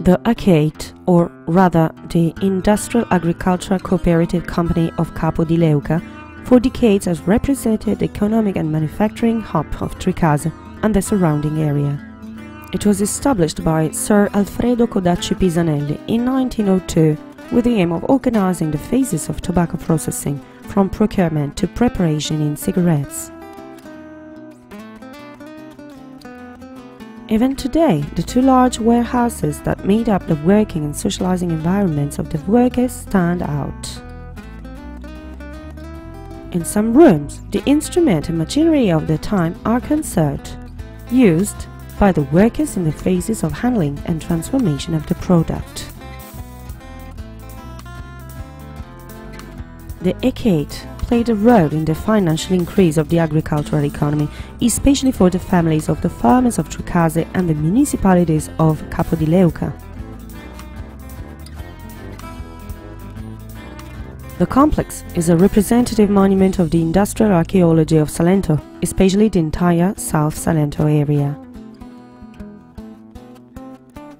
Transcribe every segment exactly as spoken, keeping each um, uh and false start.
The ACAIT, or rather the Industrial Agricultural Cooperative Company of Capo di Leuca, for decades has represented the economic and manufacturing hub of Tricase and the surrounding area. It was established by Sir Alfredo Codacci Pisanelli in nineteen oh two with the aim of organizing the phases of tobacco processing from procurement to preparation in cigarettes. Even today, the two large warehouses that made up the working and socializing environments of the workers stand out. In some rooms, the instruments and machinery of the time are conserved, used by the workers in the phases of handling and transformation of the product. The ACAIT played a role in the financial increase of the agricultural economy, especially for the families of the farmers of Tricase and the municipalities of Capo di Leuca. The complex is a representative monument of the industrial archaeology of Salento, especially the entire South Salento area.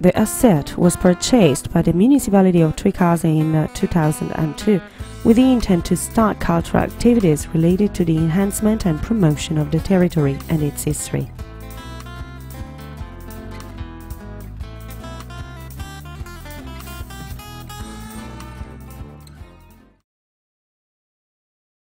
The asset was purchased by the municipality of Tricase in two thousand two with the intent to start cultural activities related to the enhancement and promotion of the territory and its history.